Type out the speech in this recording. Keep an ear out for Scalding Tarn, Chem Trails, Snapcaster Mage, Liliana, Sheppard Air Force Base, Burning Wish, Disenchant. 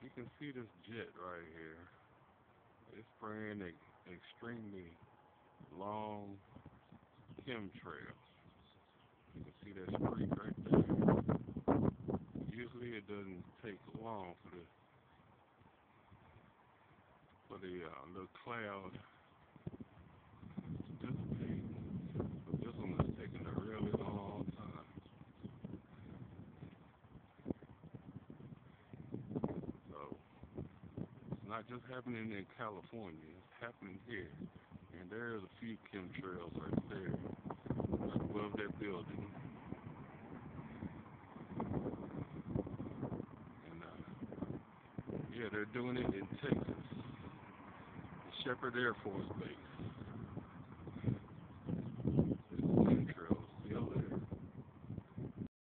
if you can see this jet right here, it's spraying extremely long chemtrails. You can see that streak right there. Usually it doesn't take long for the little cloud to dissipate, but this one is taking a really long time. So it's not just happening in California, it's happening here. And there's a few chemtrails right there, right above that building. And yeah, they're doing it in Texas, the Sheppard Air Force Base.